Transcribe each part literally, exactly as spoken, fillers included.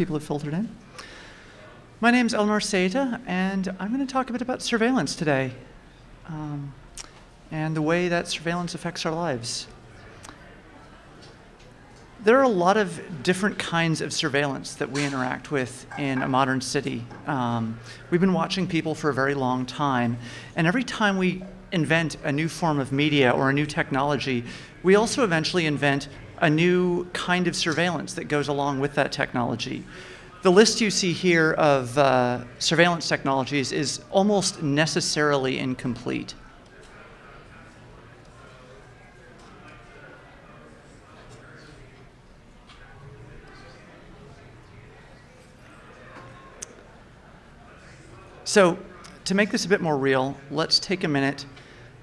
people have filtered in. My name's Eleanor Saitta, and I'm going to talk a bit about surveillance today, um, and the way that surveillance affects our lives. There are a lot of different kinds of surveillance that we interact with in a modern city. Um, we've been watching people for a very long time, and every time we invent a new form of media or a new technology, we also eventually invent a new kind of surveillance that goes along with that technology. The list you see here of uh, surveillance technologies is almost necessarily incomplete. So, to make this a bit more real, let's take a minute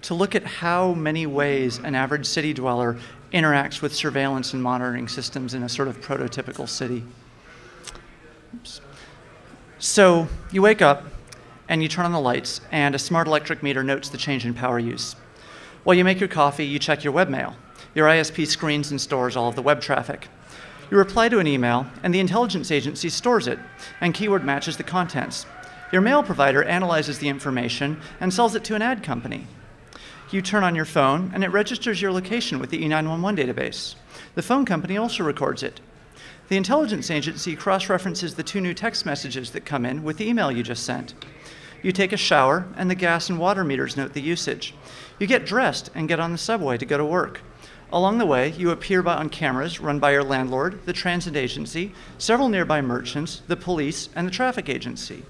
to look at how many ways an average city dweller interacts with surveillance and monitoring systems in a sort of prototypical city. Oops. So, you wake up and you turn on the lights, and a smart electric meter notes the change in power use. While you make your coffee, you check your webmail. Your I S P screens and stores all of the web traffic. You reply to an email, and the intelligence agency stores it and keyword matches the contents. Your mail provider analyzes the information and sells it to an ad company. You turn on your phone, and it registers your location with the E nine one one database. The phone company also records it. The intelligence agency cross-references the two new text messages that come in with the email you just sent. You take a shower, and the gas and water meters note the usage. You get dressed and get on the subway to go to work. Along the way, you appear on cameras run by your landlord, the transit agency, several nearby merchants, the police, and the traffic agency.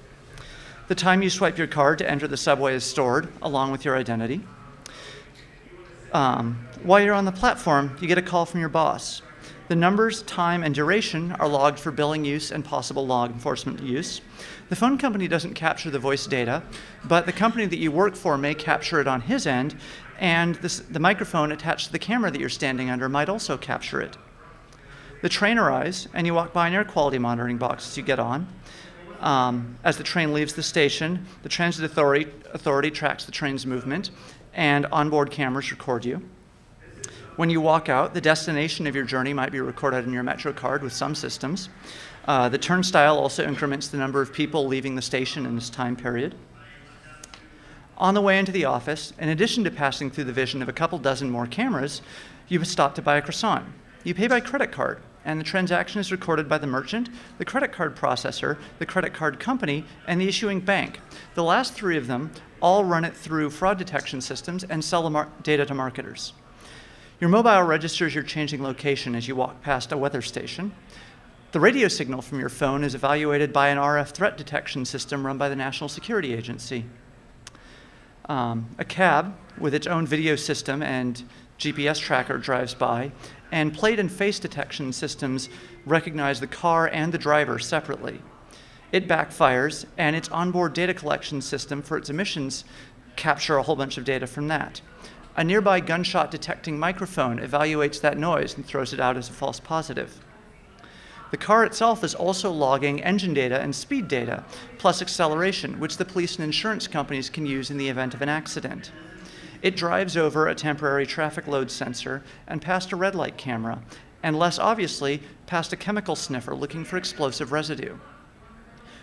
The time you swipe your card to enter the subway is stored, along with your identity. Um, while you're on the platform, you get a call from your boss. The numbers, time, and duration are logged for billing use and possible law enforcement use. The phone company doesn't capture the voice data, but the company that you work for may capture it on his end, and this, the microphone attached to the camera that you're standing under might also capture it. The train arrives, and you walk by an air quality monitoring box as you get on. Um, as the train leaves the station, the transit authority, authority tracks the train's movement, and onboard cameras record you. When you walk out, the destination of your journey might be recorded in your MetroCard with some systems. Uh, the turnstile also increments the number of people leaving the station in this time period. On the way into the office, in addition to passing through the vision of a couple dozen more cameras, you stop to buy a croissant. You pay by credit card, and the transaction is recorded by the merchant, the credit card processor, the credit card company, and the issuing bank. The last three of them all run it through fraud detection systems and sell the data to marketers. Your mobile registers your changing location as you walk past a weather station. The radio signal from your phone is evaluated by an R F threat detection system run by the National Security Agency. Um, a cab with its own video system and G P S tracker drives by, and plate and face detection systems recognize the car and the driver separately. It backfires, and its onboard data collection system for its emissions capture a whole bunch of data from that. A nearby gunshot detecting microphone evaluates that noise and throws it out as a false positive. The car itself is also logging engine data and speed data, plus acceleration, which the police and insurance companies can use in the event of an accident. It drives over a temporary traffic load sensor and past a red light camera, and less obviously, past a chemical sniffer looking for explosive residue.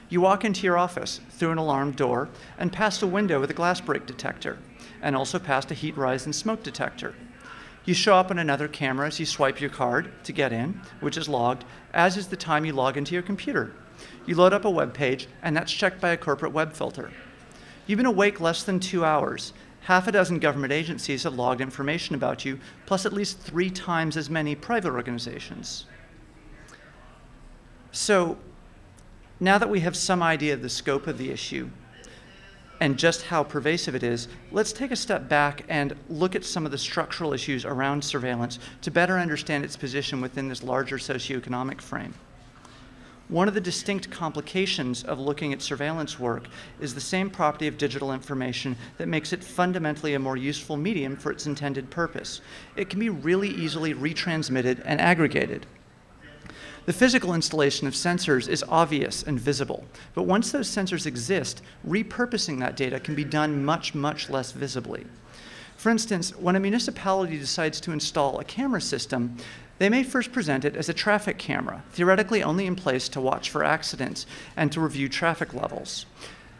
You walk into your office through an alarmed door and past a window with a glass break detector, and also past a heat rise and smoke detector. You show up on another camera as you swipe your card to get in, which is logged, as is the time you log into your computer. You load up a web page, and that's checked by a corporate web filter. You've been awake less than two hours. Half a dozen government agencies have logged information about you, plus at least three times as many private organizations. So, now that we have some idea of the scope of the issue and just how pervasive it is, let's take a step back and look at some of the structural issues around surveillance to better understand its position within this larger socioeconomic frame. One of the distinct complications of looking at surveillance work is the same property of digital information that makes it fundamentally a more useful medium for its intended purpose. It can be really easily retransmitted and aggregated. The physical installation of sensors is obvious and visible, but once those sensors exist, repurposing that data can be done much, much less visibly. For instance, when a municipality decides to install a camera system, they may first present it as a traffic camera, theoretically only in place to watch for accidents and to review traffic levels.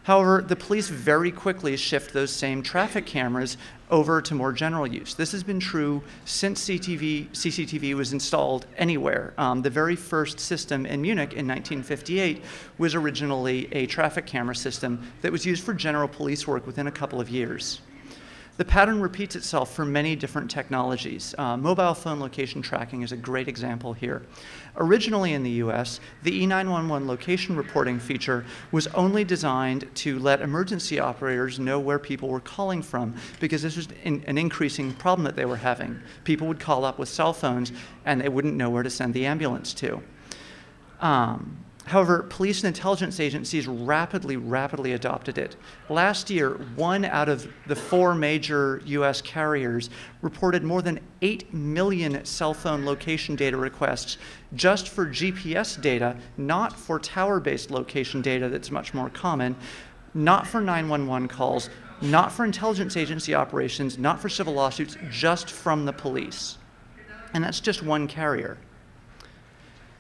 However, the police very quickly shift those same traffic cameras over to more general use. This has been true since C C T V, C C T V was installed anywhere. Um, the very first system in Munich in nineteen fifty-eight was originally a traffic camera system that was used for general police work within a couple of years. The pattern repeats itself for many different technologies. Uh, mobile phone location tracking is a great example here. Originally in the U S, the E nine one one location reporting feature was only designed to let emergency operators know where people were calling from, because this was in, an increasing problem that they were having. People would call up with cell phones and they wouldn't know where to send the ambulance to. Um, However, police and intelligence agencies rapidly, rapidly adopted it. Last year, one out of the four major U S carriers reported more than eight million cell phone location data requests just for G P S data, not for tower-based location data that's much more common, not for nine one one calls, not for intelligence agency operations, not for civil lawsuits, just from the police. And that's just one carrier.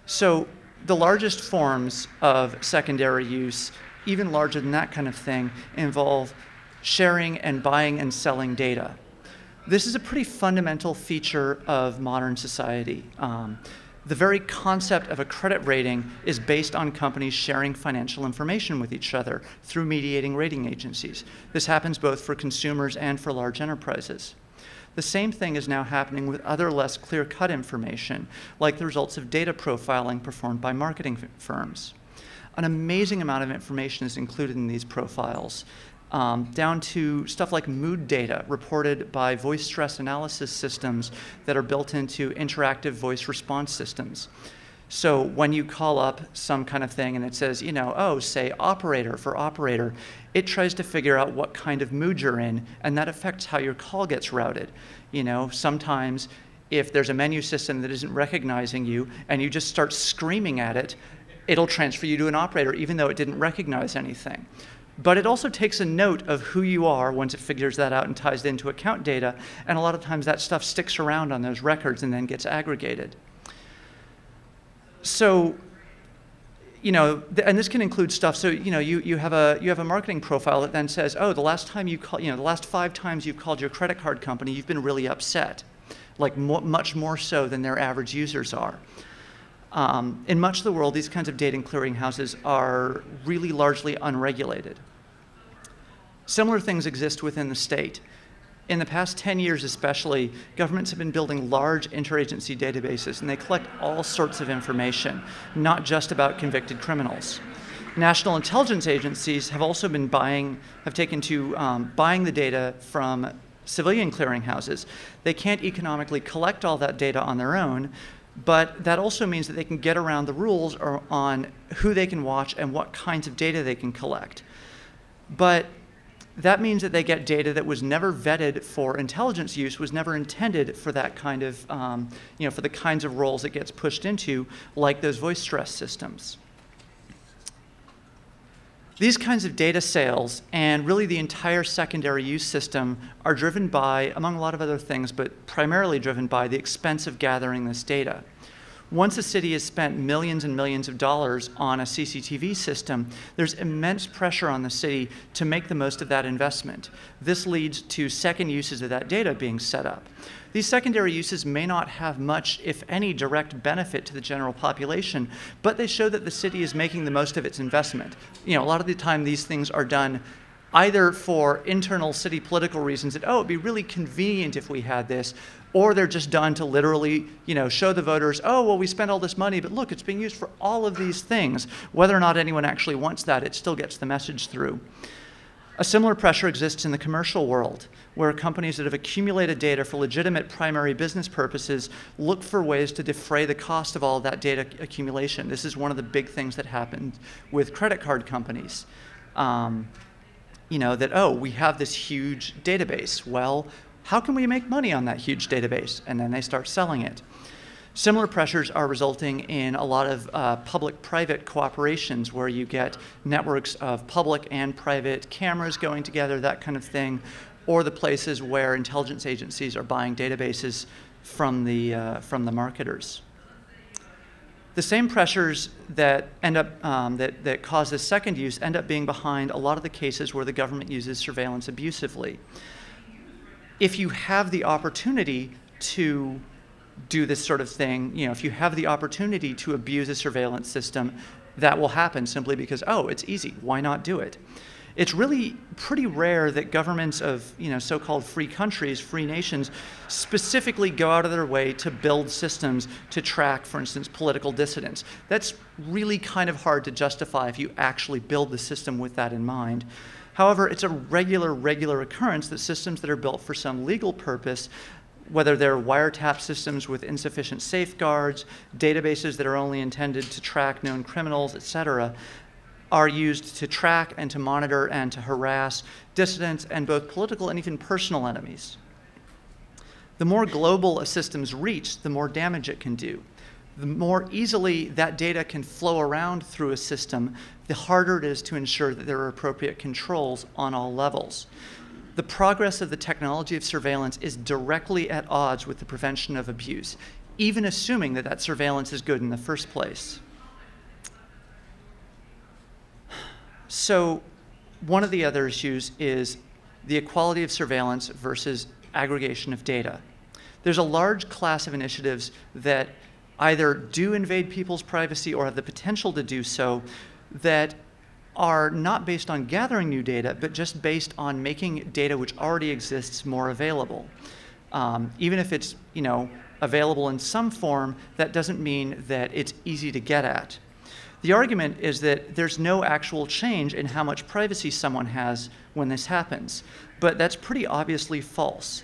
So, the largest forms of secondary use, even larger than that kind of thing, involve sharing and buying and selling data. This is a pretty fundamental feature of modern society. Um, the very concept of a credit rating is based on companies sharing financial information with each other through mediating rating agencies. This happens both for consumers and for large enterprises. The same thing is now happening with other less clear-cut information, like the results of data profiling performed by marketing firms. An amazing amount of information is included in these profiles, um, down to stuff like mood data reported by voice stress analysis systems that are built into interactive voice response systems. So when you call up some kind of thing and it says, you know, oh, say operator for operator, it tries to figure out what kind of mood you're in, and that affects how your call gets routed. You know, sometimes if there's a menu system that isn't recognizing you and you just start screaming at it, it'll transfer you to an operator even though it didn't recognize anything. But it also takes a note of who you are once it figures that out and ties it into account data, and a lot of times that stuff sticks around on those records and then gets aggregated. So, you know, and this can include stuff. So, you know, you, you have a you have a marketing profile that then says, oh, the last time you call, you know, the last five times you've called your credit card company, you've been really upset, like mo much more so than their average users are. Um, in much of the world, these kinds of data clearinghouses are really largely unregulated. Similar things exist within the state. In the past ten years especially, governments have been building large interagency databases, and they collect all sorts of information, not just about convicted criminals. National intelligence agencies have also been buying, have taken to um, buying the data from civilian clearinghouses. They can't economically collect all that data on their own, but that also means that they can get around the rules or on who they can watch and what kinds of data they can collect. But that means that they get data that was never vetted for intelligence use, was never intended for that kind of, um, you know, for the kinds of roles it gets pushed into, like those voice stress systems. These kinds of data sales, and really the entire secondary use system, are driven by, among a lot of other things, but primarily driven by the expense of gathering this data. Once a city has spent millions and millions of dollars on a C C T V system, there's immense pressure on the city to make the most of that investment. This leads to second uses of that data being set up. These secondary uses may not have much, if any, direct benefit to the general population, but they show that the city is making the most of its investment. You know, a lot of the time these things are done either for internal city political reasons that, oh, it'd be really convenient if we had this, or they're just done to literally, you know, show the voters, oh, well, we spent all this money, but look, it's being used for all of these things. Whether or not anyone actually wants that, it still gets the message through. A similar pressure exists in the commercial world, where companies that have accumulated data for legitimate primary business purposes look for ways to defray the cost of all of that data accumulation. This is one of the big things that happened with credit card companies. Um, You know, that, oh, we have this huge database. Well, how can we make money on that huge database? And then they start selling it. Similar pressures are resulting in a lot of uh, public-private cooperations, where you get networks of public and private cameras going together, that kind of thing, or the places where intelligence agencies are buying databases from the, uh, from the marketers. The same pressures that end up um, that, that cause this second use end up being behind a lot of the cases where the government uses surveillance abusively. If you have the opportunity to do this sort of thing, you know, if you have the opportunity to abuse a surveillance system, that will happen simply because, oh, it's easy, why not do it? It's really pretty rare that governments of, you know, so-called free countries, free nations, specifically go out of their way to build systems to track, for instance, political dissidents. That's really kind of hard to justify if you actually build the system with that in mind. However, it's a regular, regular occurrence that systems that are built for some legal purpose, whether they're wiretap systems with insufficient safeguards, databases that are only intended to track known criminals, et cetera, are used to track and to monitor and to harass dissidents and both political and even personal enemies. The more global a system's reach, the more damage it can do. The more easily that data can flow around through a system, the harder it is to ensure that there are appropriate controls on all levels. The progress of the technology of surveillance is directly at odds with the prevention of abuse, even assuming that that surveillance is good in the first place. So one of the other issues is the equality of surveillance versus aggregation of data. There's a large class of initiatives that either do invade people's privacy or have the potential to do so that are not based on gathering new data, but just based on making data which already exists more available. Um, even if it's, you know, available in some form, that doesn't mean that it's easy to get at. The argument is that there's no actual change in how much privacy someone has when this happens, but that's pretty obviously false.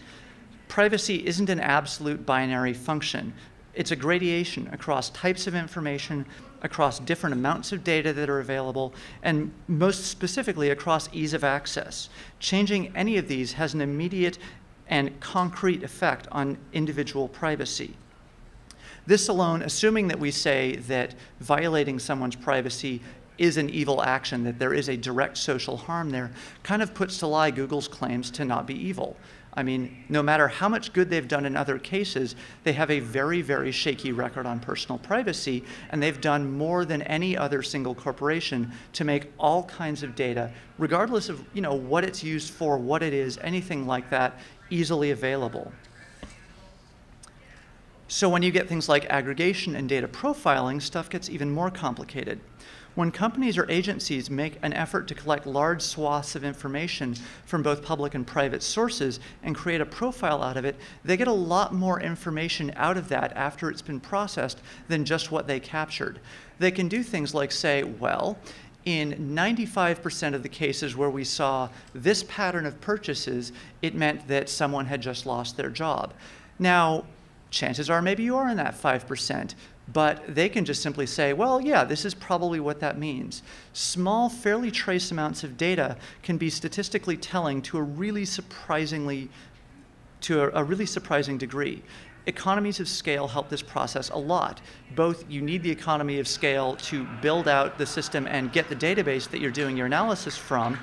Privacy isn't an absolute binary function. It's a gradation across types of information, across different amounts of data that are available, and most specifically across ease of access. Changing any of these has an immediate and concrete effect on individual privacy. This alone, assuming that we say that violating someone's privacy is an evil action, that there is a direct social harm there, kind of puts to lie Google's claims to not be evil. I mean, no matter how much good they've done in other cases, they have a very, very shaky record on personal privacy, and they've done more than any other single corporation to make all kinds of data, regardless of, you know, what it's used for, what it is, anything like that, easily available. So when you get things like aggregation and data profiling, stuff gets even more complicated. When companies or agencies make an effort to collect large swaths of information from both public and private sources and create a profile out of it, they get a lot more information out of that after it's been processed than just what they captured. They can do things like say, well, in ninety-five percent of the cases where we saw this pattern of purchases, it meant that someone had just lost their job. Now, chances are maybe you are in that five percent, but they can just simply say, well, yeah, this is probably what that means. Small, fairly trace amounts of data can be statistically telling to a really surprisingly, to a, a really surprising degree. Economies of scale help this process a lot. Both you need the economy of scale to build out the system and get the database that you're doing your analysis from,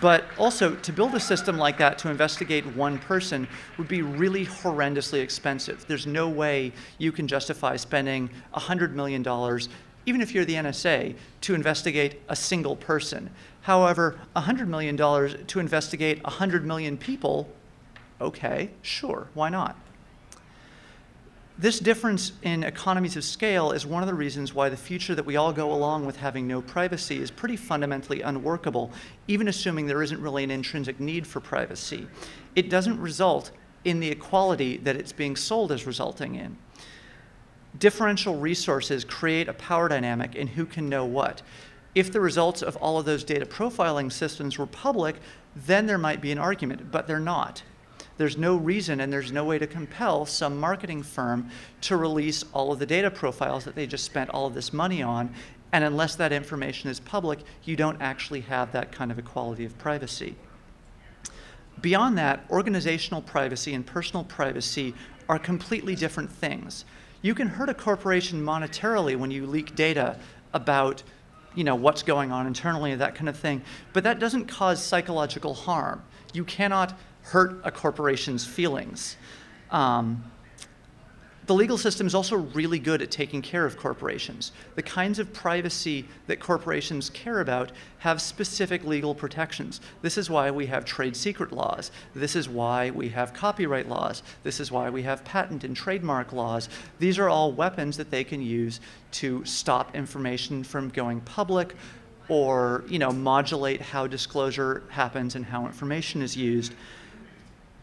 but also, to build a system like that to investigate one person would be really horrendously expensive. There's no way you can justify spending one hundred million dollars, even if you're the N S A, to investigate a single person. However, one hundred million dollars to investigate one hundred million people, okay, sure, why not? This difference in economies of scale is one of the reasons why the future that we all go along with having no privacy is pretty fundamentally unworkable, even assuming there isn't really an intrinsic need for privacy. It doesn't result in the equality that it's being sold as resulting in. Differential resources create a power dynamic in who can know what. If the results of all of those data profiling systems were public, then there might be an argument, but they're not. There's no reason and there's no way to compel some marketing firm to release all of the data profiles that they just spent all of this money on, and unless that information is public, you don't actually have that kind of equality of privacy. Beyond that, organizational privacy and personal privacy are completely different things. You can hurt a corporation monetarily when you leak data about, you know, what's going on internally and that kind of thing, but that doesn't cause psychological harm. You cannot hurt a corporation's feelings. Um, the legal system is also really good at taking care of corporations. The kinds of privacy that corporations care about have specific legal protections. This is why we have trade secret laws. This is why we have copyright laws. This is why we have patent and trademark laws. These are all weapons that they can use to stop information from going public, or, you know, modulate how disclosure happens and how information is used.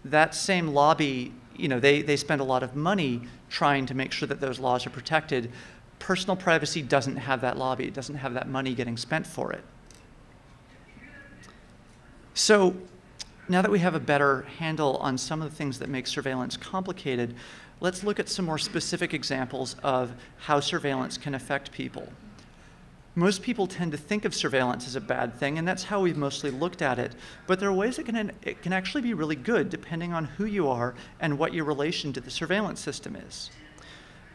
That same lobby, you know, they, they spend a lot of money trying to make sure that those laws are protected. Personal privacy doesn't have that lobby. It doesn't have that money getting spent for it. So now that we have a better handle on some of the things that make surveillance complicated, let's look at some more specific examples of how surveillance can affect people. Most people tend to think of surveillance as a bad thing, and that's how we've mostly looked at it. But there are ways it can, it can actually be really good, depending on who you are and what your relation to the surveillance system is.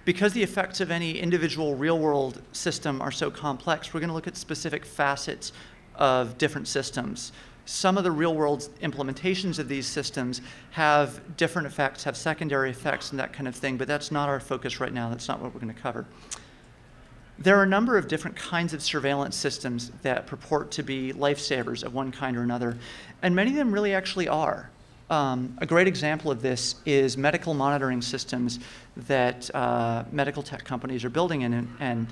Because the effects of any individual real-world system are so complex, we're going to look at specific facets of different systems. Some of the real-world implementations of these systems have different effects, have secondary effects, and that kind of thing, but that's not our focus right now. That's not what we're going to cover. There are a number of different kinds of surveillance systems that purport to be lifesavers of one kind or another, and many of them really actually are. Um, a great example of this is medical monitoring systems that uh, medical tech companies are building and, and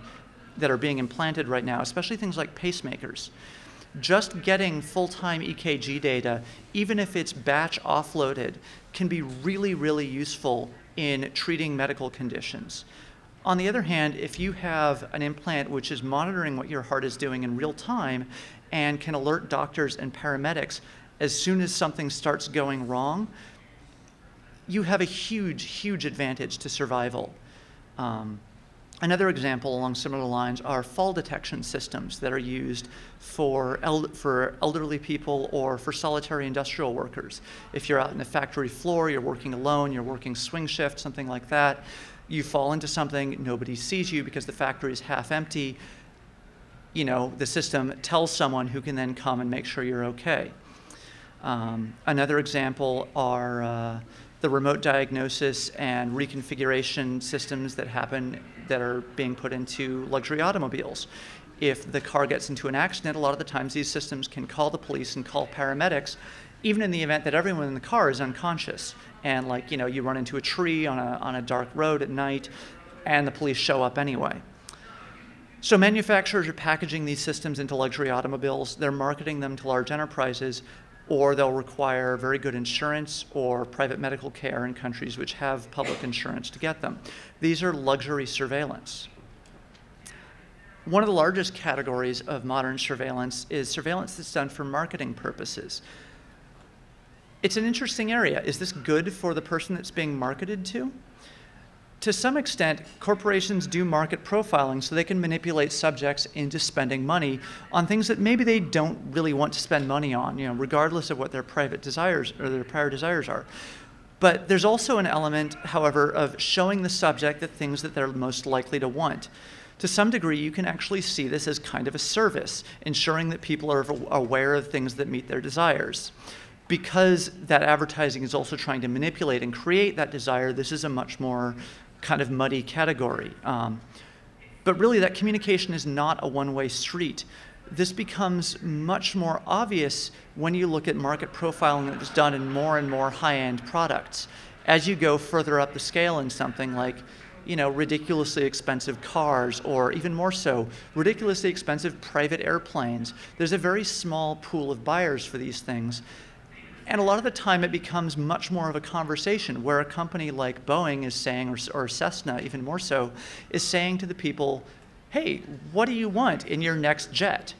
that are being implanted right now, especially things like pacemakers. Just getting full-time E K G data, even if it's batch offloaded, can be really, really useful in treating medical conditions. On the other hand, if you have an implant which is monitoring what your heart is doing in real time and can alert doctors and paramedics as soon as something starts going wrong, you have a huge, huge advantage to survival. Um, another example along similar lines are fall detection systems that are used for, eld for elderly people or for solitary industrial workers. If you're out in a factory floor, you're working alone, you're working swing shift, something like that. You fall into something, nobody sees you because the factory is half empty. You know, the system tells someone who can then come and make sure you're okay. Um, another example are uh, the remote diagnosis and reconfiguration systems that happen that are being put into luxury automobiles. If the car gets into an accident, a lot of the times these systems can call the police and call paramedics, even in the event that everyone in the car is unconscious. And like, you know, you run into a tree on a, on a dark road at night, and the police show up anyway. So manufacturers are packaging these systems into luxury automobiles. They're marketing them to large enterprises, or they'll require very good insurance or private medical care in countries which have public insurance to get them. These are luxury surveillance. One of the largest categories of modern surveillance is surveillance that's done for marketing purposes. It's an interesting area. Is this good for the person that's being marketed to? To some extent, corporations do market profiling so they can manipulate subjects into spending money on things that maybe they don't really want to spend money on, you know, regardless of what their private desires or their prior desires are. But there's also an element, however, of showing the subject the things that they're most likely to want. To some degree, you can actually see this as kind of a service, ensuring that people are aware of things that meet their desires. Because that advertising is also trying to manipulate and create that desire, this is a much more kind of muddy category. Um, but really, that communication is not a one-way street. This becomes much more obvious when you look at market profiling that was done in more and more high-end products. As you go further up the scale in something like, you know, ridiculously expensive cars, or even more so, ridiculously expensive private airplanes, there's a very small pool of buyers for these things. And a lot of the time, it becomes much more of a conversation where a company like Boeing is saying, or, or Cessna even more so, is saying to the people, hey, what do you want in your next jet?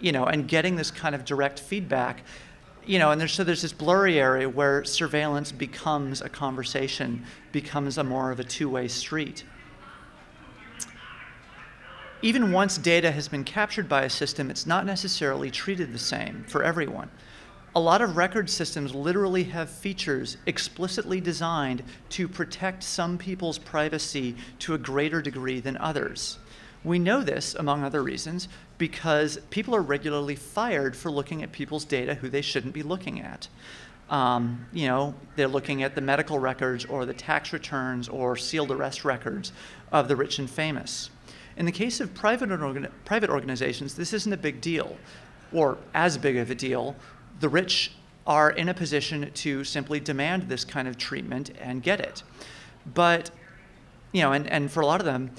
You know, and getting this kind of direct feedback. You know, and there's, so there's this blurry area where surveillance becomes a conversation, becomes a more of a two-way street. Even once data has been captured by a system, it's not necessarily treated the same for everyone. A lot of record systems literally have features explicitly designed to protect some people's privacy to a greater degree than others. We know this, among other reasons, because people are regularly fired for looking at people's data who they shouldn't be looking at. Um, you know, they're looking at the medical records or the tax returns or sealed arrest records of the rich and famous. In the case of private, organ private organizations, this isn't a big deal, or as big of a deal. The rich are in a position to simply demand this kind of treatment and get it. But, you know, and, and for a lot of them,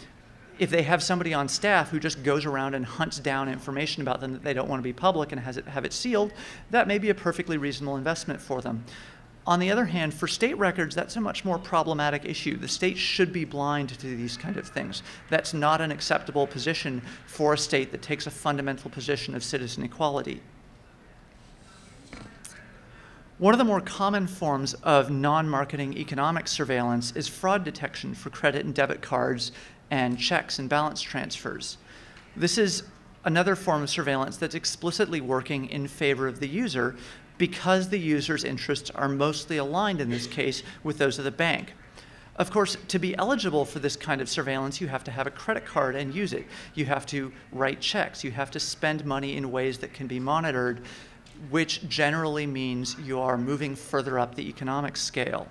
if they have somebody on staff who just goes around and hunts down information about them that they don't want to be public and has it, have it sealed, that may be a perfectly reasonable investment for them. On the other hand, for state records, that's a much more problematic issue. The state should be blind to these kind of things. That's not an acceptable position for a state that takes a fundamental position of citizen equality. One of the more common forms of non-marketing economic surveillance is fraud detection for credit and debit cards and checks and balance transfers. This is another form of surveillance that's explicitly working in favor of the user, because the user's interests are mostly aligned in this case with those of the bank. Of course, to be eligible for this kind of surveillance, you have to have a credit card and use it. You have to write checks. You have to spend money in ways that can be monitored, which generally means you are moving further up the economic scale.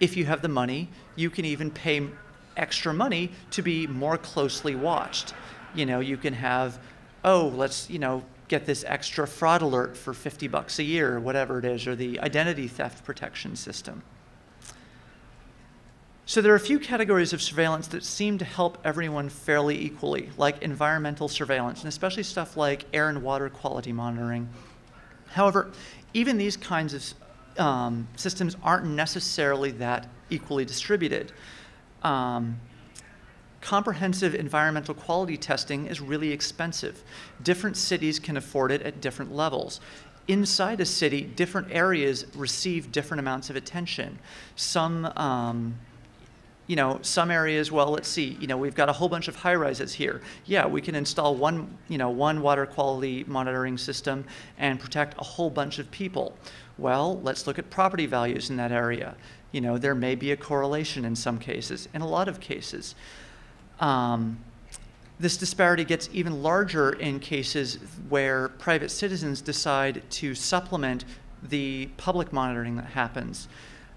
If you have the money, you can even pay extra money to be more closely watched. You know, you can have, oh, let's, you know, get this extra fraud alert for fifty bucks a year, or whatever it is, or the identity theft protection system. So there are a few categories of surveillance that seem to help everyone fairly equally, like environmental surveillance, and especially stuff like air and water quality monitoring. However, even these kinds of um, systems aren't necessarily that equally distributed. Um, Comprehensive environmental quality testing is really expensive. Different cities can afford it at different levels. Inside a city, different areas receive different amounts of attention. Some, um, you know, some areas, well, let's see, you know, we've got a whole bunch of high rises here. Yeah, we can install one, you know, one water quality monitoring system and protect a whole bunch of people. Well, let's look at property values in that area. You know, there may be a correlation in some cases, in a lot of cases. Um, this disparity gets even larger in cases where private citizens decide to supplement the public monitoring that happens.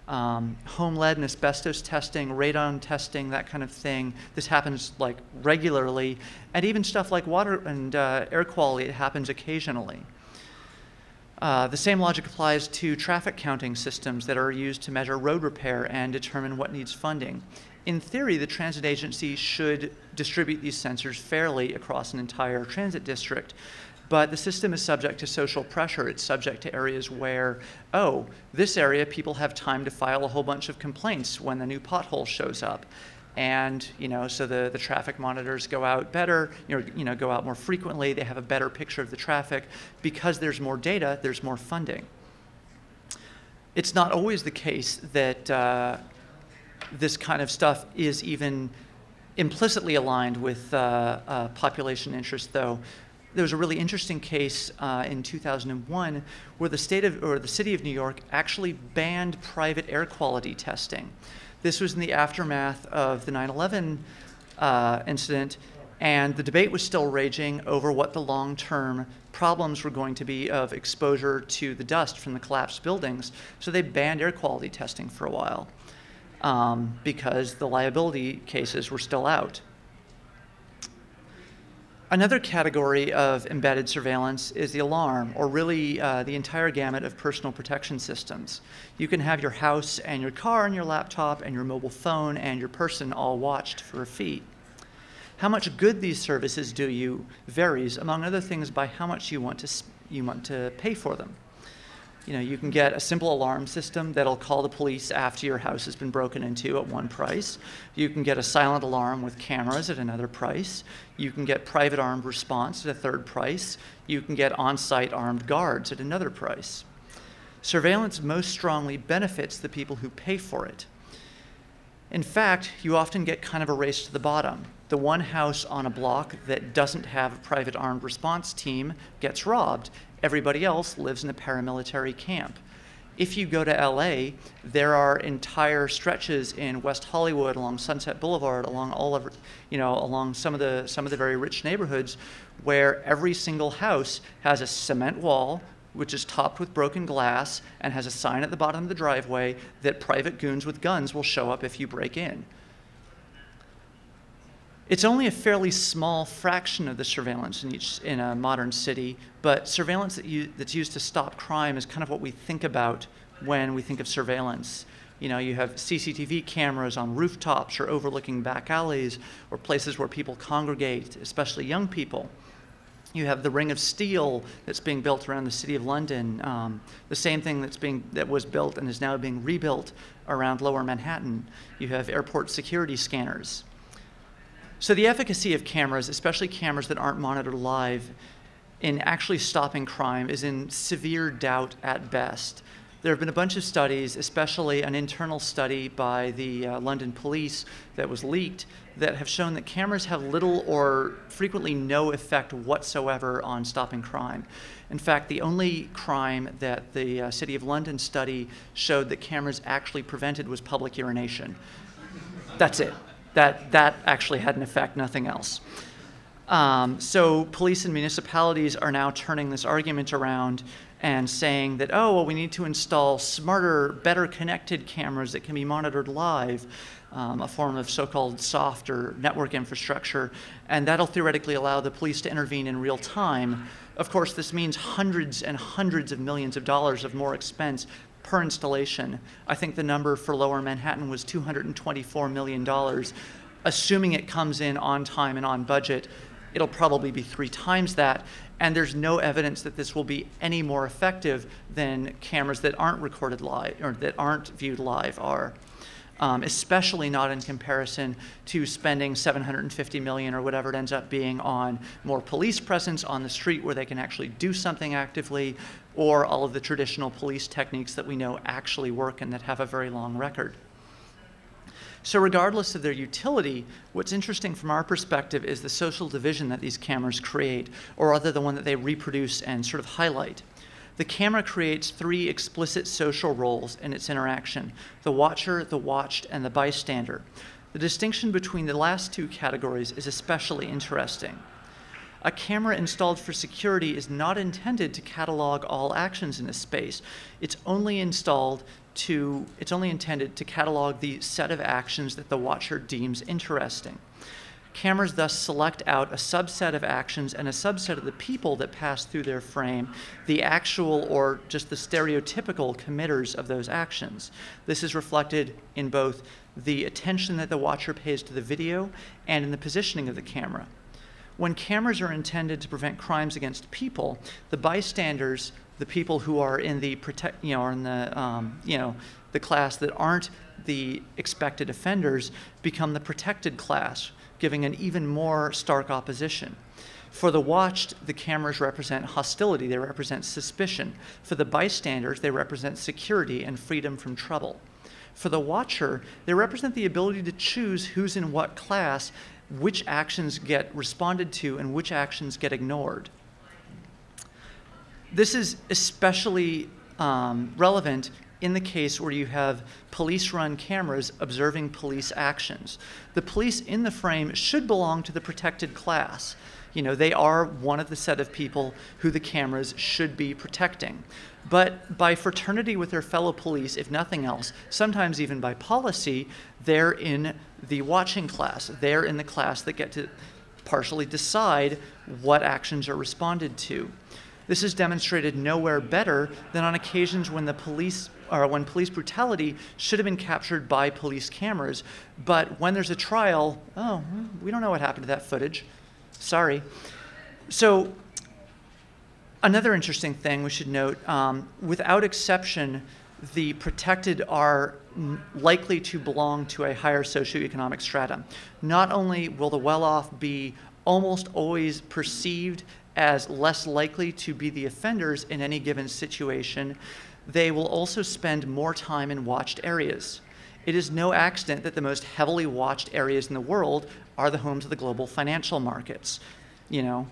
Um, home lead and asbestos testing, radon testing, that kind of thing. This happens like regularly, and even stuff like water and uh, air quality, it happens occasionally. Uh, the same logic applies to traffic counting systems that are used to measure road repair and determine what needs funding. In theory, the transit agency should distribute these sensors fairly across an entire transit district, but the system is subject to social pressure. It's subject to areas where, oh, this area, people have time to file a whole bunch of complaints when the new pothole shows up. And, you know, so the, the traffic monitors go out better, you know, you know, go out more frequently. They have a better picture of the traffic. Because there's more data, there's more funding. It's not always the case that uh, this kind of stuff is even implicitly aligned with uh, uh, population interest, though. There was a really interesting case uh, in two thousand one where the state of, or the city of New York actually banned private air quality testing. This was in the aftermath of the nine eleven uh, incident, and the debate was still raging over what the long-term problems were going to be of exposure to the dust from the collapsed buildings, so they banned air quality testing for a while. Um, because the liability cases were still out. Another category of embedded surveillance is the alarm, or really uh, the entire gamut of personal protection systems. You can have your house and your car and your laptop and your mobile phone and your person all watched for a fee. How much good these services do you varies, among other things, by how much you want to, you want to pay for them. You know, you can get a simple alarm system that'll call the police after your house has been broken into at one price. You can get a silent alarm with cameras at another price. You can get private armed response at a third price. You can get on-site armed guards at another price. Surveillance most strongly benefits the people who pay for it. In fact, you often get kind of a race to the bottom. The one house on a block that doesn't have a private armed response team gets robbed. Everybody else lives in a paramilitary camp. If you go to L A, there are entire stretches in West Hollywood, along Sunset Boulevard, along all of, you know, along some of the some of the very rich neighborhoods, where every single house has a cement wall which is topped with broken glass and has a sign at the bottom of the driveway that private goons with guns will show up if you break in. It's only a fairly small fraction of the surveillance in, each, in a modern city, but surveillance that you, that's used to stop crime is kind of what we think about when we think of surveillance. You know, you have C C T V cameras on rooftops or overlooking back alleys or places where people congregate, especially young people. You have the Ring of Steel that's being built around the city of London, um, the same thing that's being, that was built and is now being rebuilt around lower Manhattan. You have airport security scanners. So the efficacy of cameras, especially cameras that aren't monitored live, in actually stopping crime is in severe doubt at best. There have been a bunch of studies, especially an internal study by the uh, London police that was leaked, that have shown that cameras have little or frequently no effect whatsoever on stopping crime. In fact, the only crime that the uh, City of London study showed that cameras actually prevented was public urination. That's it. That, that actually had an effect, nothing else. Um, so police and municipalities are now turning this argument around and saying that, oh, well, we need to install smarter, better connected cameras that can be monitored live, um, a form of so-called soft or network infrastructure, and that'll theoretically allow the police to intervene in real time. Of course, this means hundreds and hundreds of millions of dollars of more expense per installation. I think the number for Lower Manhattan was two hundred twenty-four million dollars. Assuming it comes in on time and on budget, it'll probably be three times that, and there's no evidence that this will be any more effective than cameras that aren't recorded live or that aren't viewed live are, um, especially not in comparison to spending seven hundred fifty million dollars or whatever it ends up being on more police presence on the street where they can actually do something actively, or all of the traditional police techniques that we know actually work and that have a very long record. So regardless of their utility, what's interesting from our perspective is the social division that these cameras create, or rather the one that they reproduce and sort of highlight. The camera creates three explicit social roles in its interaction: the watcher, the watched, and the bystander. The distinction between the last two categories is especially interesting. A camera installed for security is not intended to catalog all actions in a space. It's only installed to, it's only intended to catalog the set of actions that the watcher deems interesting. Cameras thus select out a subset of actions and a subset of the people that pass through their frame, the actual or just the stereotypical committers of those actions. This is reflected in both the attention that the watcher pays to the video and in the positioning of the camera. When cameras are intended to prevent crimes against people, the bystanders, the people who are in the protect, you know, are in the, um, you know, the class that aren't the expected offenders, become the protected class, giving an even more stark opposition. For the watched, the cameras represent hostility; they represent suspicion. For the bystanders, they represent security and freedom from trouble. For the watcher, they represent the ability to choose who's in what class, which actions get responded to and which actions get ignored. This is especially um, relevant in the case where you have police-run cameras observing police actions. The police in the frame should belong to the protected class. You know, they are one of the set of people who the cameras should be protecting. But by fraternity with their fellow police, if nothing else, sometimes even by policy, they're in the watching class. They're in the class that get to partially decide what actions are responded to. This is demonstrated nowhere better than on occasions when the police, or when police brutality should have been captured by police cameras, but when there's a trial, oh, we don't know what happened to that footage. Sorry. So another interesting thing we should note, um, without exception, the protected are likely to belong to a higher socioeconomic stratum. Not only will the well-off be almost always perceived as less likely to be the offenders in any given situation, they will also spend more time in watched areas. It is no accident that the most heavily watched areas in the world are the homes of the global financial markets. You know,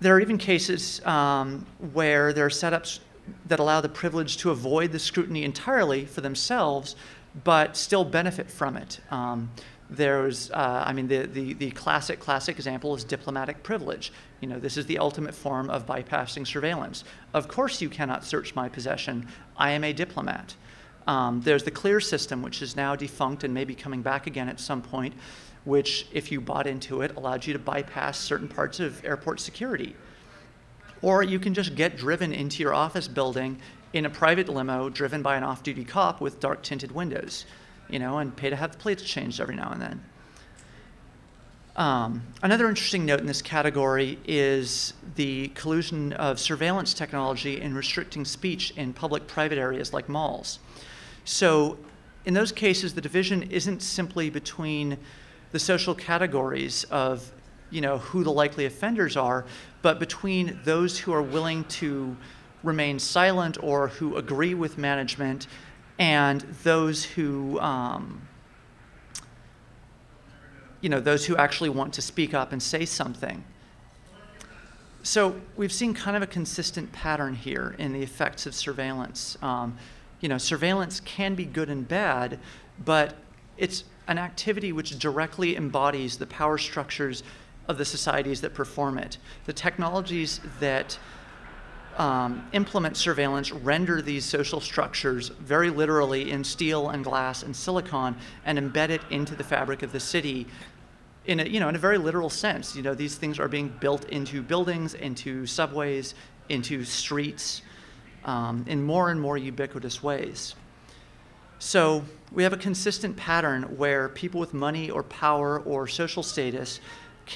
there are even cases um, where there are setups that allow the privileged to avoid the scrutiny entirely for themselves, but still benefit from it. Um, There's, uh, I mean, the, the, the classic, classic example is diplomatic privilege. You know, this is the ultimate form of bypassing surveillance. Of course you cannot search my possession. I am a diplomat. Um, there's the CLEAR system, which is now defunct and maybe coming back again at some point, which, if you bought into it, allowed you to bypass certain parts of airport security. Or you can just get driven into your office building in a private limo driven by an off-duty cop with dark-tinted windows, you know, and pay to have the plates changed every now and then. Um, another interesting note in this category is the collusion of surveillance technology in restricting speech in public-private areas like malls. So in those cases, the division isn't simply between the social categories of, you know, who the likely offenders are, but between those who are willing to remain silent or who agree with management and those who, um, you know, those who actually want to speak up and say something. So we've seen kind of a consistent pattern here in the effects of surveillance. Um, you know, surveillance can be good and bad, but it's an activity which directly embodies the power structures of the societies that perform it. The technologies that Um, implement surveillance render these social structures very literally in steel and glass and silicon and embed it into the fabric of the city in a, you know, in a very literal sense. You know, these things are being built into buildings, into subways, into streets, um, in more and more ubiquitous ways. So we have a consistent pattern where people with money or power or social status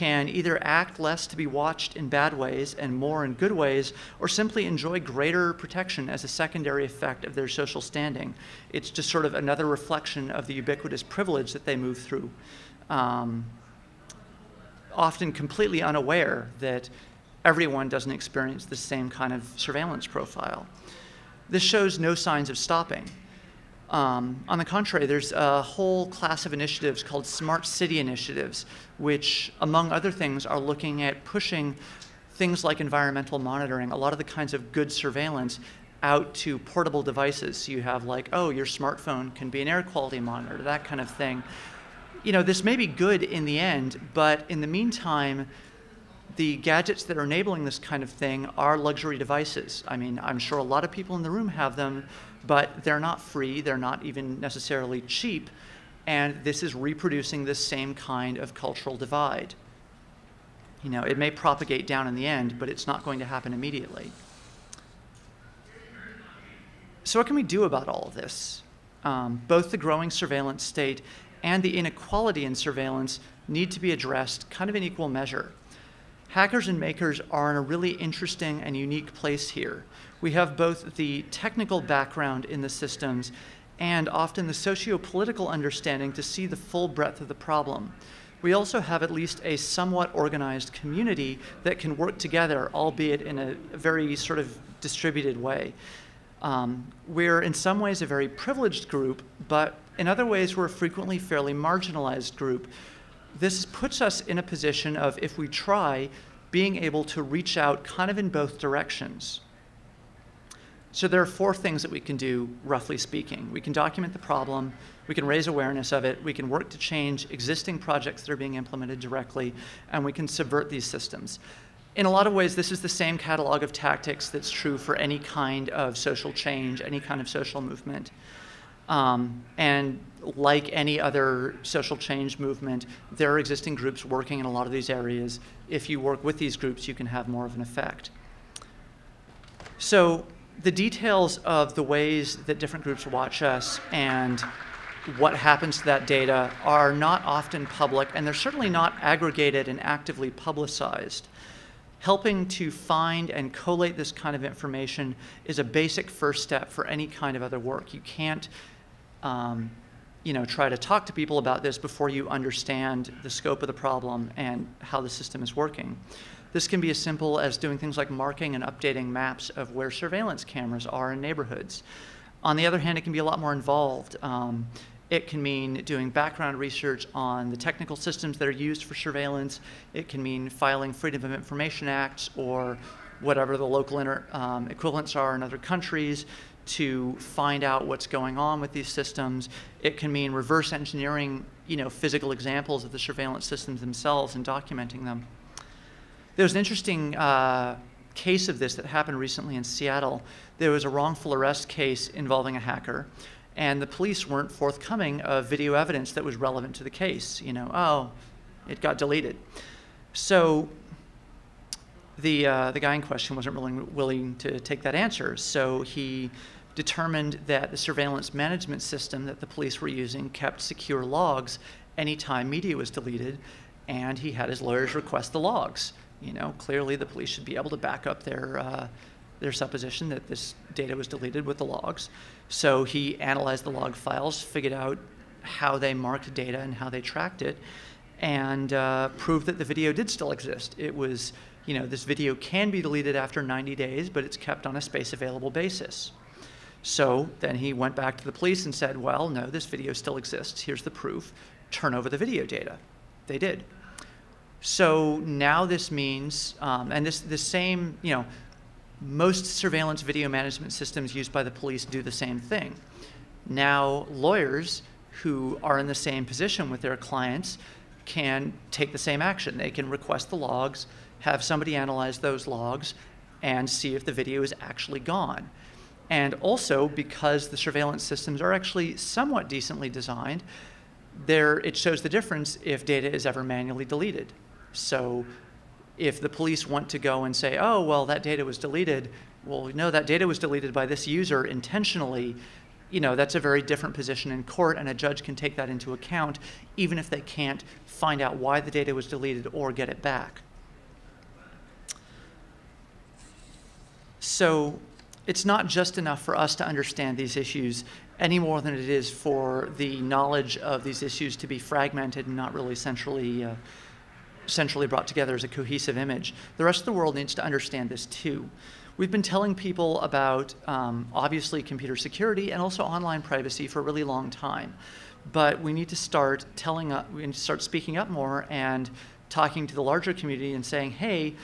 can either act less to be watched in bad ways and more in good ways, or simply enjoy greater protection as a secondary effect of their social standing. It's just sort of another reflection of the ubiquitous privilege that they move through, um, often completely unaware that everyone doesn't experience the same kind of surveillance profile. This shows no signs of stopping. Um, on the contrary, there's a whole class of initiatives called smart city initiatives, which, among other things, are looking at pushing things like environmental monitoring, a lot of the kinds of good surveillance, out to portable devices. So you have like, oh, your smartphone can be an air quality monitor, that kind of thing. You know, this may be good in the end, but in the meantime, the gadgets that are enabling this kind of thing are luxury devices. I mean, I'm sure a lot of people in the room have them, but they're not free, they're not even necessarily cheap, and this is reproducing this same kind of cultural divide. You know, it may propagate down in the end, but it's not going to happen immediately. So what can we do about all of this? Um, both the growing surveillance state and the inequality in surveillance need to be addressed kind of in equal measure. Hackers and makers are in a really interesting and unique place here. We have both the technical background in the systems and often the socio-political understanding to see the full breadth of the problem. We also have at least a somewhat organized community that can work together, albeit in a very sort of distributed way. Um, we're in some ways a very privileged group, but in other ways we're a frequently fairly marginalized group. This puts us in a position of, if we try, being able to reach out kind of in both directions. So there are four things that we can do, roughly speaking. We can document the problem, we can raise awareness of it, we can work to change existing projects that are being implemented directly, and we can subvert these systems. In a lot of ways, this is the same catalog of tactics that's true for any kind of social change, any kind of social movement. Um, and like any other social change movement, there are existing groups working in a lot of these areas. If you work with these groups, you can have more of an effect. So the details of the ways that different groups watch us and what happens to that data are not often public, and they're certainly not aggregated and actively publicized. Helping to find and collate this kind of information is a basic first step for any kind of other work. You can't um, you know, try to talk to people about this before you understand the scope of the problem and how the system is working. This can be as simple as doing things like marking and updating maps of where surveillance cameras are in neighborhoods. On the other hand, it can be a lot more involved. Um, it can mean doing background research on the technical systems that are used for surveillance. It can mean filing Freedom of Information Acts or whatever the local inter, um, equivalents are in other countries, to find out what's going on with these systems. It can mean reverse engineering, you know, physical examples of the surveillance systems themselves and documenting them. There's an interesting uh, case of this that happened recently in Seattle. There was a wrongful arrest case involving a hacker, and the police weren't forthcoming of video evidence that was relevant to the case. You know, oh, it got deleted. So the, uh, the guy in question wasn't really willing to take that answer, so he determined that the surveillance management system that the police were using kept secure logs anytime media was deleted, and he had his lawyers request the logs. You know, clearly the police should be able to back up their, uh, their supposition that this data was deleted with the logs. So he analyzed the log files, figured out how they marked data and how they tracked it, and uh, proved that the video did still exist. It was, you know, this video can be deleted after ninety days, but it's kept on a space available basis. So then he went back to the police and said, well, no, this video still exists. Here's the proof. Turn over the video data. They did. So now this means, um, and this the same, you know, most surveillance video management systems used by the police do the same thing. Now lawyers who are in the same position with their clients can take the same action. They can request the logs, have somebody analyze those logs, and see if the video is actually gone. And also, because the surveillance systems are actually somewhat decently designed, there, it shows the difference if data is ever manually deleted. So if the police want to go and say, oh, well, that data was deleted, well, no, that data was deleted by this user intentionally, you know, that's a very different position in court, and a judge can take that into account, even if they can't find out why the data was deleted or get it back. So it's not just enough for us to understand these issues any more than it is for the knowledge of these issues to be fragmented and not really centrally, uh, centrally brought together as a cohesive image. The rest of the world needs to understand this too. We've been telling people about, um, obviously, computer security and also online privacy for a really long time. But we need to start telling up, we need to start speaking up more and talking to the larger community and saying, hey,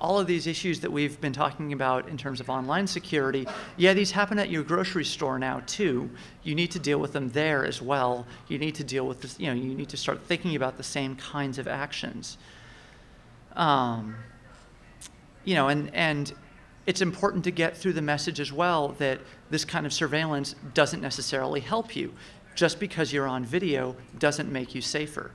all of these issues that we've been talking about in terms of online security, yeah, these happen at your grocery store now too. You need to deal with them there as well. You need to deal with this, you know, you need to start thinking about the same kinds of actions. Um, you know, and, and it's important to get through the message as well that this kind of surveillance doesn't necessarily help you. Just because you're on video doesn't make you safer.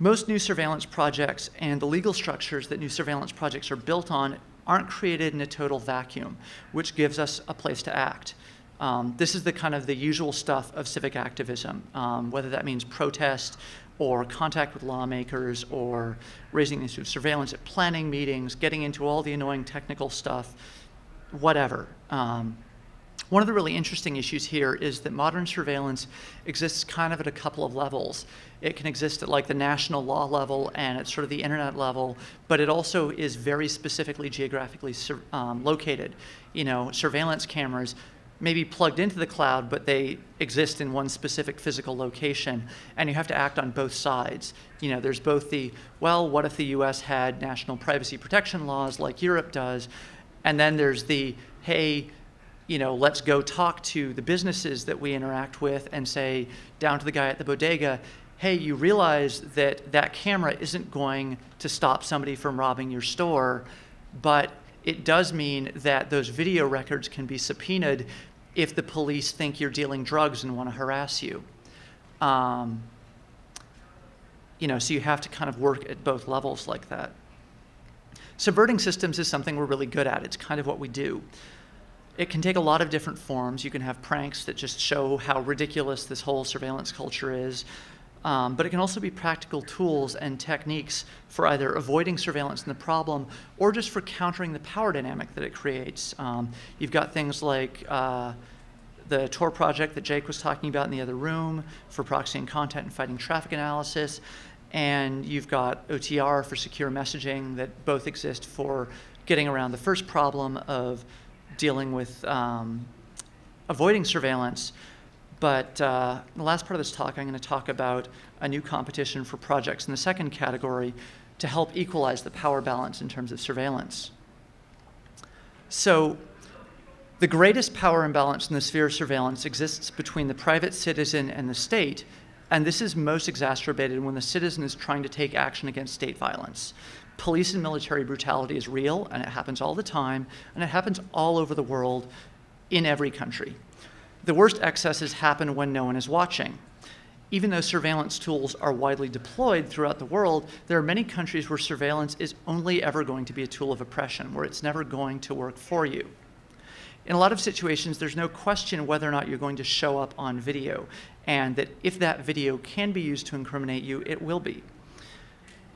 Most new surveillance projects and the legal structures that new surveillance projects are built on aren't created in a total vacuum, which gives us a place to act. Um, this is the kind of the usual stuff of civic activism, um, whether that means protest or contact with lawmakers or raising the issue of surveillance at planning meetings, getting into all the annoying technical stuff, whatever. Um, One of the really interesting issues here is that modern surveillance exists kind of at a couple of levels. It can exist at like the national law level and at sort of the internet level, but it also is very specifically geographically um, located. You know, surveillance cameras may be plugged into the cloud, but they exist in one specific physical location, and you have to act on both sides. You know, there's both the, well, what if the U S had national privacy protection laws like Europe does, and then there's the, hey, you know, let's go talk to the businesses that we interact with and say, down to the guy at the bodega, hey, you realize that that camera isn't going to stop somebody from robbing your store, but it does mean that those video records can be subpoenaed if the police think you're dealing drugs and want to harass you. Um, you know, so you have to kind of work at both levels like that. Subverting systems is something we're really good at. It's kind of what we do. It can take a lot of different forms. You can have pranks that just show how ridiculous this whole surveillance culture is. Um, but it can also be practical tools and techniques for either avoiding surveillance and the problem or just for countering the power dynamic that it creates. Um, you've got things like uh, the Tor project that Jake was talking about in the other room for proxying content and fighting traffic analysis. And you've got O T R for secure messaging that both exist for getting around the first problem of dealing with um, avoiding surveillance. But uh, in the last part of this talk, I'm going to talk about a new competition for projects in the second category to help equalize the power balance in terms of surveillance. So The greatest power imbalance in the sphere of surveillance exists between the private citizen and the state, and this is most exacerbated when the citizen is trying to take action against state violence. Police and military brutality is real, and it happens all the time, and it happens all over the world, in every country. The worst excesses happen when no one is watching. Even though surveillance tools are widely deployed throughout the world, there are many countries where surveillance is only ever going to be a tool of oppression, where it's never going to work for you. In a lot of situations, there's no question whether or not you're going to show up on video, and that if that video can be used to incriminate you, it will be.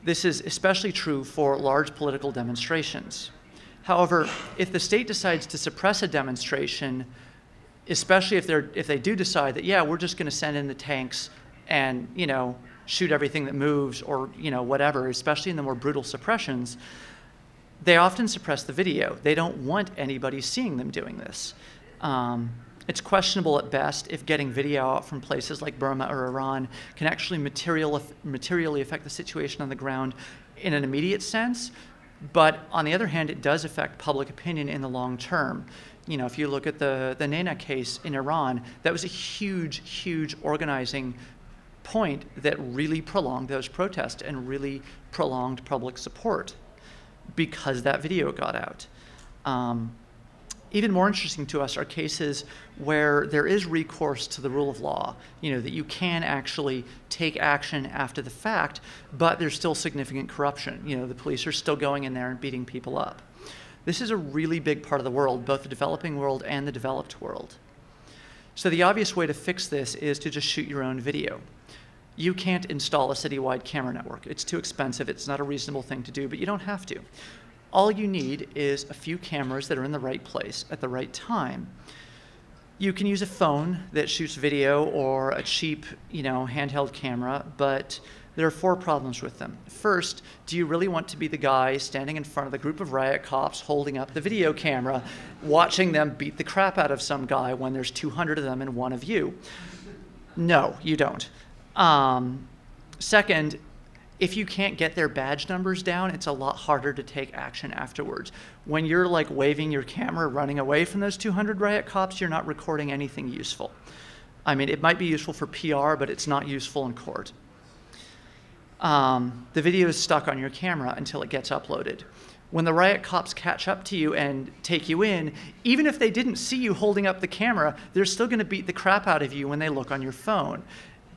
This is especially true for large political demonstrations. However, if the state decides to suppress a demonstration, especially if, they're, if they do decide that, yeah, we're just going to send in the tanks and, you know, shoot everything that moves or, you know, whatever, especially in the more brutal suppressions, they often suppress the video. They don't want anybody seeing them doing this. Um, it's questionable at best if getting video out from places like Burma or Iran can actually material, materially affect the situation on the ground in an immediate sense. But on the other hand, it does affect public opinion in the long term. You know, if you look at the, the Nena case in Iran, that was a huge, huge organizing point that really prolonged those protests and really prolonged public support, because that video got out. Um, even more interesting to us are cases where there is recourse to the rule of law, you know, that you can actually take action after the fact, but there's still significant corruption. You know, the police are still going in there and beating people up. This is a really big part of the world, both the developing world and the developed world. So the obvious way to fix this is to just shoot your own video. You can't install a citywide camera network. It's too expensive. It's not a reasonable thing to do, but you don't have to. All you need is a few cameras that are in the right place at the right time. You can use a phone that shoots video or a cheap, you know, handheld camera, but there are four problems with them. First, do you really want to be the guy standing in front of the group of riot cops holding up the video camera, watching them beat the crap out of some guy when there's two hundred of them and one of you? No, you don't. Um, second, if you can't get their badge numbers down, it's a lot harder to take action afterwards. When you're like waving your camera, running away from those two hundred riot cops, you're not recording anything useful. I mean, it might be useful for P R, but it's not useful in court. Um, the video is stuck on your camera until it gets uploaded. When the riot cops catch up to you and take you in, even if they didn't see you holding up the camera, they're still gonna beat the crap out of you when they look on your phone.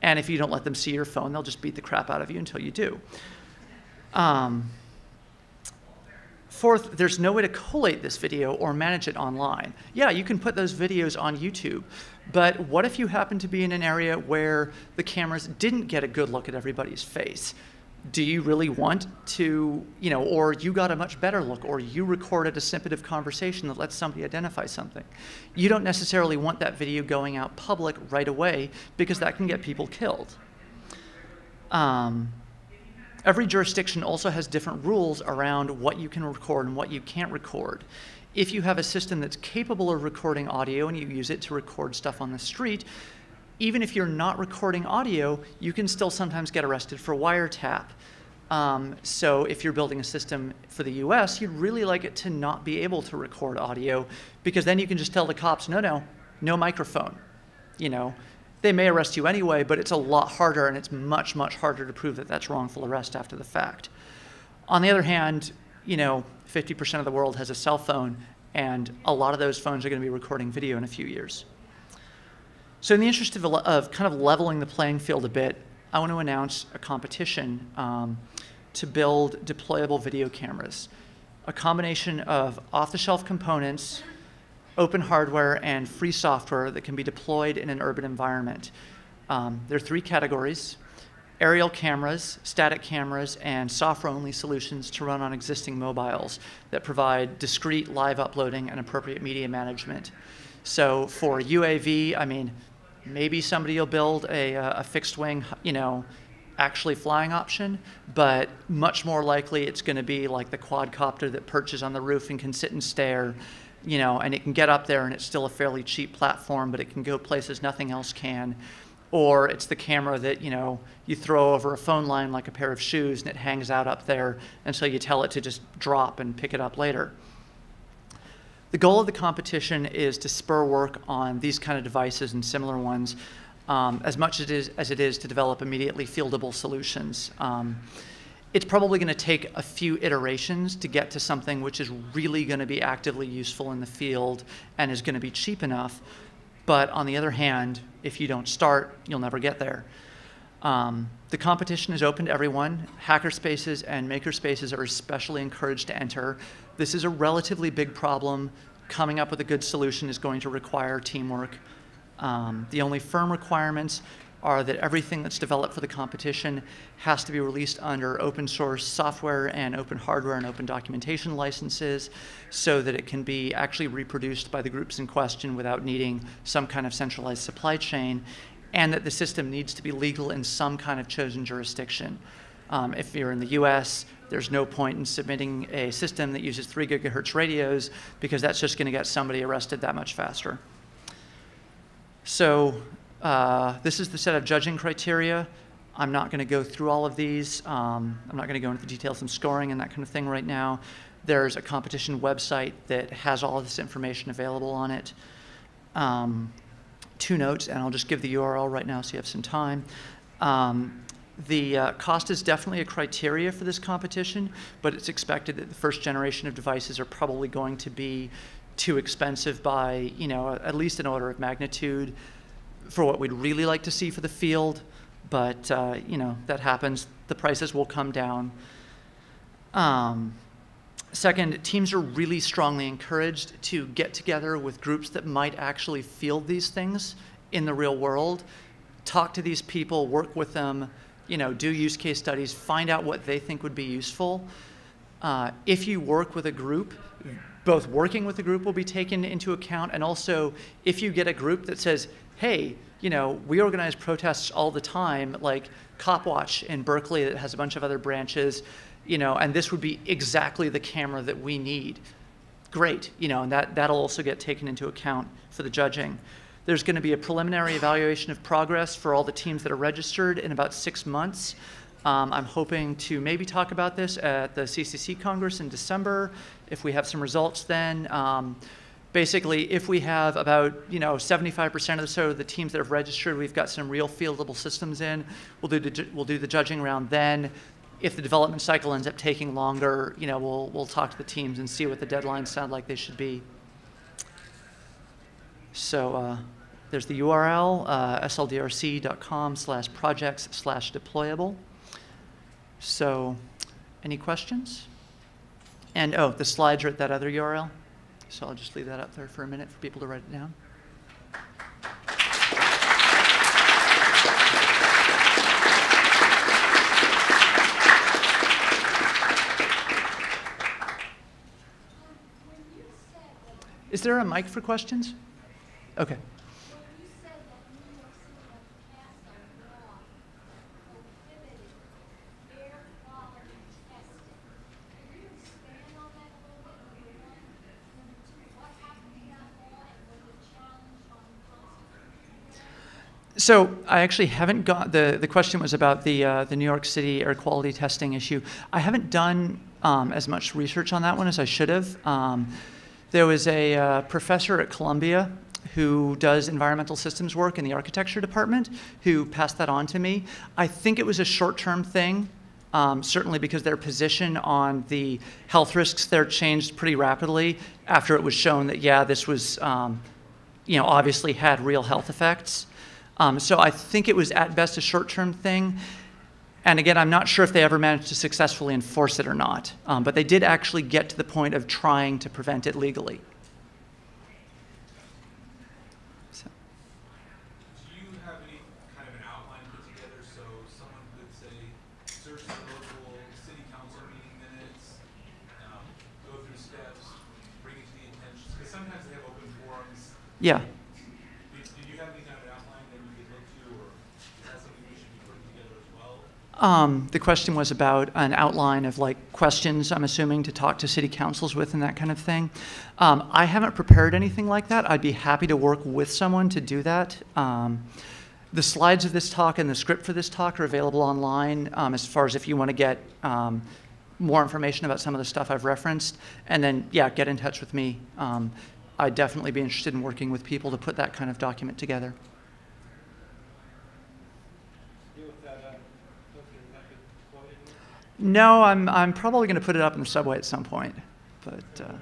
And if you don't let them see your phone, they'll just beat the crap out of you until you do. Um, fourth, there's no way to collate this video or manage it online. Yeah, you can put those videos on YouTube, but what if you happen to be in an area where the cameras didn't get a good look at everybody's face? Do you really want to, you know, or you got a much better look, or you recorded a snippet of conversation that lets somebody identify something? You don't necessarily want that video going out public right away, because that can get people killed. Um, every jurisdiction also has different rules around what you can record and what you can't record. If you have a system that's capable of recording audio and you use it to record stuff on the street, even if you're not recording audio, you can still sometimes get arrested for wiretap. Um, so if you're building a system for the U S, you'd really like it to not be able to record audio, because then you can just tell the cops, no, no, no microphone. You know, they may arrest you anyway, but it's a lot harder, and it's much, much harder to prove that that's wrongful arrest after the fact. On the other hand, you know, fifty percent of the world has a cell phone, and a lot of those phones are going to be recording video in a few years. So in the interest of, of kind of leveling the playing field a bit, I want to announce a competition um, to build deployable video cameras. A combination of off-the-shelf components, open hardware, and free software that can be deployed in an urban environment. Um, there are three categories: aerial cameras, static cameras, and software-only solutions to run on existing mobiles that provide discrete live uploading and appropriate media management. So for U A V, I mean, maybe somebody will build a, a fixed wing, you know, actually flying option, but much more likely it's going to be like the quadcopter that perches on the roof and can sit and stare, you know, and it can get up there and it's still a fairly cheap platform, but it can go places nothing else can. Or it's the camera that, you know, you throw over a phone line like a pair of shoes and it hangs out up there until you tell it to just drop and pick it up later. The goal of the competition is to spur work on these kind of devices and similar ones um, as much as it, is, as it is to develop immediately fieldable solutions. Um, it's probably going to take a few iterations to get to something which is really going to be actively useful in the field and is going to be cheap enough. But on the other hand, if you don't start, you'll never get there. Um, the competition is open to everyone. Hackerspaces and makerspaces are especially encouraged to enter. This is a relatively big problem. Coming up with a good solution is going to require teamwork. Um, the only firm requirements are that everything that's developed for the competition has to be released under open source software and open hardware and open documentation licenses so that it can be actually reproduced by the groups in question without needing some kind of centralized supply chain, and that the system needs to be legal in some kind of chosen jurisdiction. Um, if you're in the U S, there's no point in submitting a system that uses three gigahertz radios because that's just gonna get somebody arrested that much faster. So uh, this is the set of judging criteria. I'm not gonna go through all of these. Um, I'm not gonna go into the details on scoring and that kind of thing right now. There's a competition website that has all of this information available on it. Um, two notes, and I'll just give the U R L right now so you have some time. Um, the uh, cost is definitely a criteria for this competition, but it's expected that the first generation of devices are probably going to be too expensive by, you know, at least an order of magnitude for what we'd really like to see for the field, but, uh, you know, that happens. The prices will come down. Um, Second, teams are really strongly encouraged to get together with groups that might actually field these things in the real world, talk to these people, work with them, you know, do use case studies, find out what they think would be useful. Uh, if you work with a group, both working with a group will be taken into account, and also if you get a group that says, hey, you know, we organize protests all the time, like Copwatch in Berkeley that has a bunch of other branches, you know, and this would be exactly the camera that we need. Great, you know, and that, that'll also get taken into account for the judging. There's gonna be a preliminary evaluation of progress for all the teams that are registered in about six months. Um, I'm hoping to maybe talk about this at the C C C Congress in December, if we have some results then. Um, basically, if we have about, you know, seventy-five percent or so of the teams that have registered, we've got some real fieldable systems in, we'll do the, we'll do the judging round then. If the development cycle ends up taking longer, you know, we'll, we'll talk to the teams and see what the deadlines sound like they should be. So uh, there's the U R L, uh, S L D R C dot com slash projects slash deployable. So any questions? And oh, the slides are at that other U R L. So I'll just leave that up there for a minute for people to write it down. Is there a mic for questions? Okay. So I actually haven't got, the, the question was about the, uh, the New York City air quality testing issue. I haven't done um, as much research on that one as I should have. Um, There was a uh, professor at Columbia who does environmental systems work in the architecture department who passed that on to me. I think it was a short-term thing, um, certainly because their position on the health risks there changed pretty rapidly after it was shown that, yeah, this was, um, you know, obviously had real health effects. Um, so I think it was at best a short-term thing. And again, I'm not sure if they ever managed to successfully enforce it or not, um, but they did actually get to the point of trying to prevent it legally. So. Do you have any kind of an outline put together so someone could say, search the local city council meeting minutes, um, go through steps, bring it to the attention? Because sometimes they have open forums. Yeah. Um, the question was about an outline of like questions, I'm assuming, to talk to city councils with and that kind of thing. Um, I haven't prepared anything like that. I'd be happy to work with someone to do that. Um, the slides of this talk and the script for this talk are available online um, as far as if you want to get um, more information about some of the stuff I've referenced, and then, yeah, get in touch with me. Um, I'd definitely be interested in working with people to put that kind of document together. No, I'm, I'm probably going to put it up in the subway at some point, but... Uh,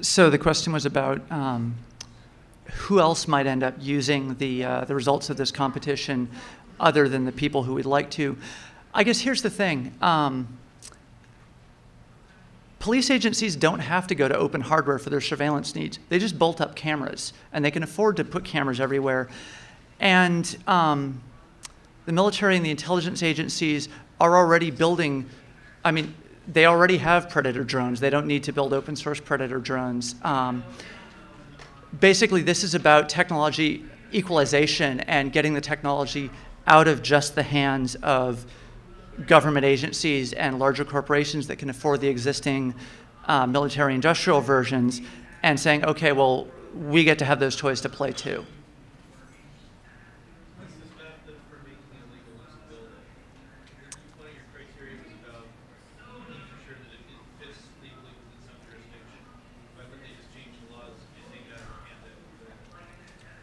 So the question was about um, who else might end up using the, uh, the results of this competition other than the people who would like to. I guess here's the thing. Um, police agencies don't have to go to open hardware for their surveillance needs. They just bolt up cameras, and they can afford to put cameras everywhere. And um, the military and the intelligence agencies are already building, I mean, they already have Predator drones. They don't need to build open source Predator drones. Um, basically, this is about technology equalization and getting the technology out of just the hands of government agencies and larger corporations that can afford the existing uh, military industrial versions, and saying, okay, well, we get to have those toys to play too.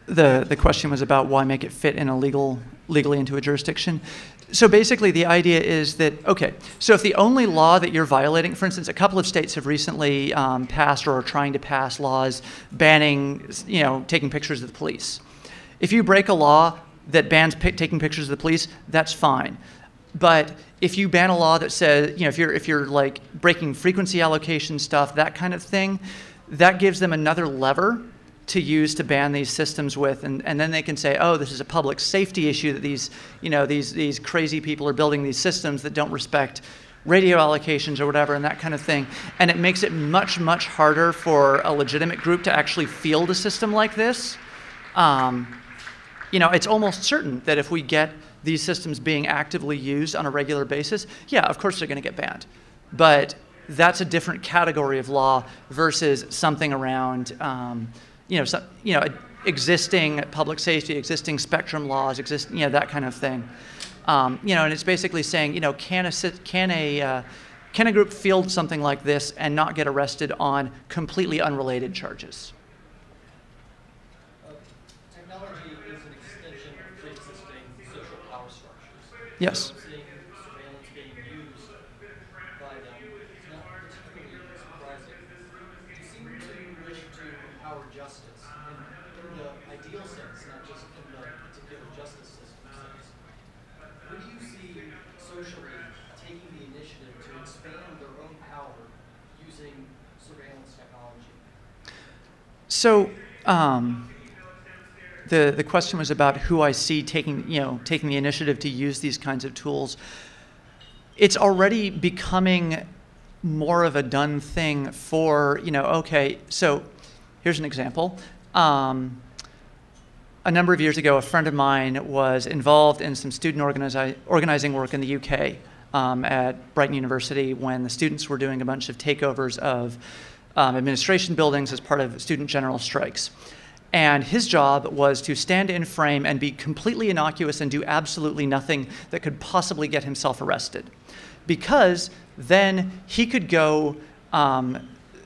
The, the question was about why make it fit in a legal, legally into a jurisdiction. So basically the idea is that, okay, so if the only law that you're violating, for instance, a couple of states have recently um, passed or are trying to pass laws banning, you know, taking pictures of the police. If you break a law that bans pic taking pictures of the police, that's fine. But if you ban a law that says, you know, if you're, if you're like breaking frequency allocation stuff, that kind of thing, that gives them another lever to use to ban these systems with, and, and then they can say, oh, this is a public safety issue that these, you know, these, these crazy people are building these systems that don't respect radio allocations or whatever and that kind of thing. And it makes it much, much harder for a legitimate group to actually field a system like this. Um, you know, it's almost certain that if we get these systems being actively used on a regular basis, yeah, of course they're going to get banned. But that's a different category of law versus something around... Um, You know, so, you know, existing public safety, existing spectrum laws, exist, you know, that kind of thing. Um, you know, and it's basically saying, you know, can a can a uh, can a group field something like this and not get arrested on completely unrelated charges? Uh, technology is an extension of pre-existing social power structures. Yes. So um, the, the question was about who I see taking, you know, taking the initiative to use these kinds of tools. It's already becoming more of a done thing for, you know, okay, so here's an example. Um, a number of years ago, a friend of mine was involved in some student organizi- organizing work in the U K um, at Brighton University when the students were doing a bunch of takeovers of Um, administration buildings as part of student general strikes. And his job was to stand in frame and be completely innocuous and do absolutely nothing that could possibly get himself arrested. Because then he could go um,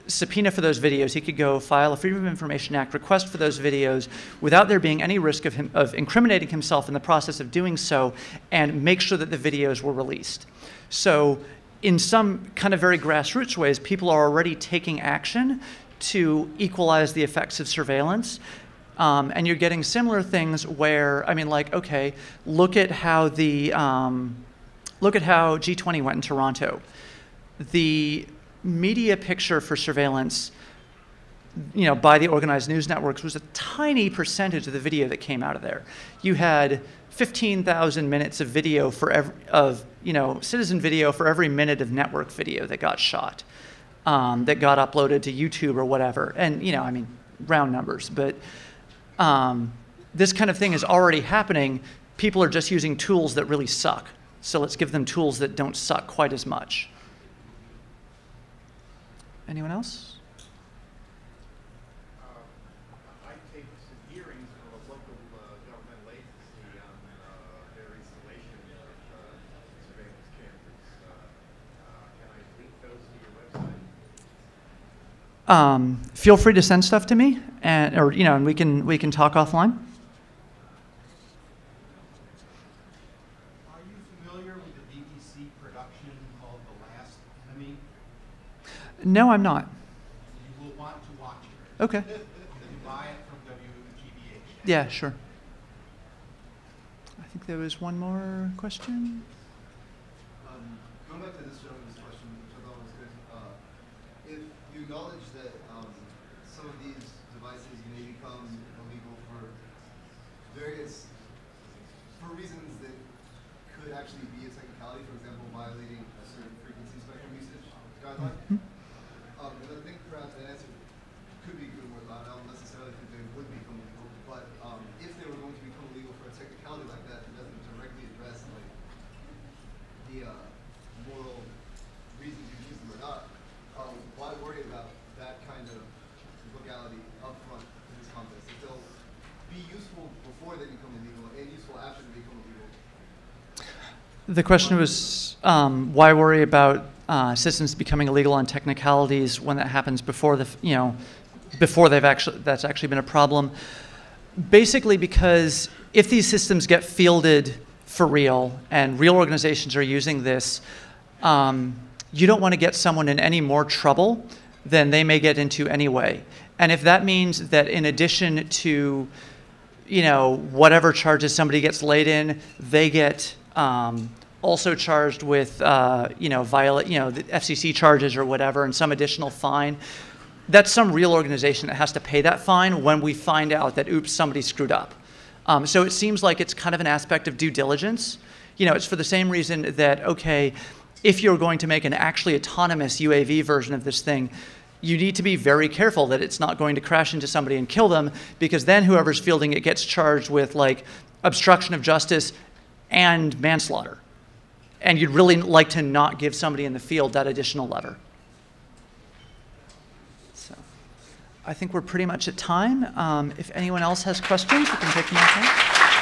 subpoena for those videos, he could go file a Freedom of Information Act request for those videos without there being any risk of him of incriminating himself in the process of doing so, and make sure that the videos were released. So in some kind of very grassroots ways, people are already taking action to equalize the effects of surveillance. Um, and you're getting similar things where, I mean, like, okay, look at how the, um, look at how G twenty went in Toronto. The media picture for surveillance, you know, by the organized news networks was a tiny percentage of the video that came out of there. You had fifteen thousand minutes of video for every, of, you know, citizen video for every minute of network video that got shot, um, that got uploaded to YouTube or whatever. And, you know, I mean, round numbers, but um, this kind of thing is already happening. People are just using tools that really suck. So let's give them tools that don't suck quite as much. Anyone else? Um, feel free to send stuff to me, and or you know, and we can we can talk offline. Are you familiar with the B B C production called The Last Enemy? No, I'm not. You will want to watch it. Okay. And buy it from W G B H. Yeah, sure. I think there was one more question. Um, going back to this gentleman's question, which I thought was good. Uh, if you acknowledge that um, some of these devices may become illegal for various, for reasons that could actually be a technicality, for example, violating a certain frequency spectrum usage guideline. Mm-hmm. um, and I think perhaps that answer could be good or not. I don't necessarily think they would become illegal, but um, if they were going to become illegal for a technicality like that, it doesn't directly address like the uh, moral reasons you use them or not. Um, why worry about that kind of legality up front in this context? It'll be useful before they become illegal and useful after they become illegal. The question was, um, why worry about uh, systems becoming illegal on technicalities when that happens before the, you know, before they've actually, that's actually been a problem? Basically because if these systems get fielded for real and real organizations are using this, um, you don't want to get someone in any more trouble than they may get into anyway. And if that means that in addition to, you know, whatever charges somebody gets laid in, they get um, also charged with, uh, you know, violate, you know, the F C C charges or whatever, and some additional fine, that's some real organization that has to pay that fine when we find out that, oops, somebody screwed up. Um, so it seems like it's kind of an aspect of due diligence. You know, it's for the same reason that, okay, if you're going to make an actually autonomous U A V version of this thing, you need to be very careful that it's not going to crash into somebody and kill them, because then whoever's fielding it gets charged with like obstruction of justice and manslaughter. And you'd really like to not give somebody in the field that additional lever. So I think we're pretty much at time. Um, if anyone else has questions, we can take them outside.